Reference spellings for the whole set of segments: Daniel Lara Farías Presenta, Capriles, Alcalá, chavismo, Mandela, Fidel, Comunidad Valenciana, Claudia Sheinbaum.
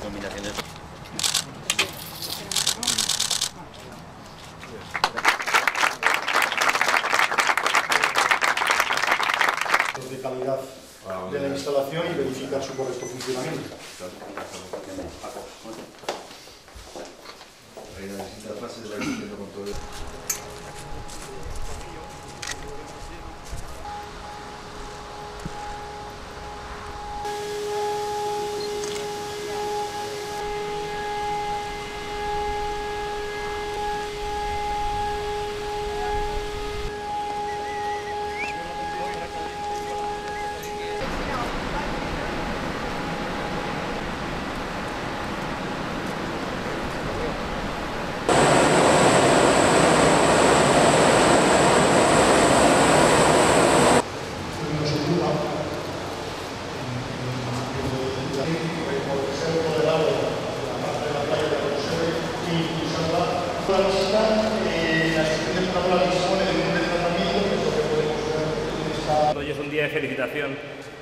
combinación de... ...de calidad de la instalación y verificar su correcto funcionamiento. Hay una distinta fase de la gestión de control. Hoy es un día de felicitación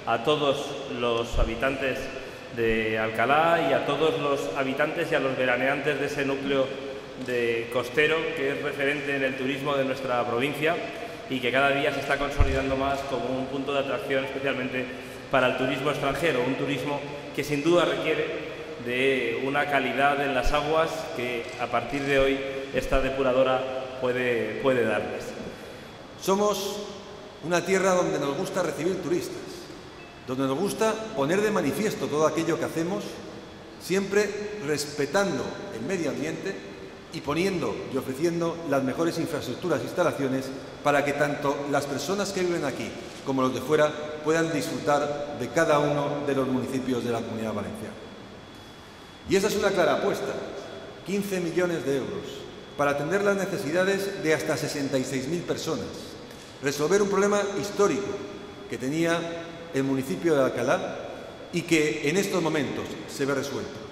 a todos los habitantes de Alcalá y a todos los habitantes y a los veraneantes de ese núcleo de costero que es referente en el turismo de nuestra provincia y que cada día se está consolidando más como un punto de atracción especialmente para el turismo extranjero, un turismo que sin duda requiere de una calidad en las aguas que a partir de hoy esta depuradora puede darles. Somos una tierra donde nos gusta recibir turistas, donde nos gusta poner de manifiesto todo aquello que hacemos, siempre respetando el medio ambiente y poniendo y ofreciendo las mejores infraestructuras e instalaciones para que tanto las personas que viven aquí como los de fuera puedan disfrutar de cada uno de los municipios de la Comunidad Valenciana. Y esa es una clara apuesta, 15 millones de euros, para atender las necesidades de hasta 66.000 personas, resolver un problema histórico que tenía el municipio de Alcalá y que en estos momentos se ve resuelto.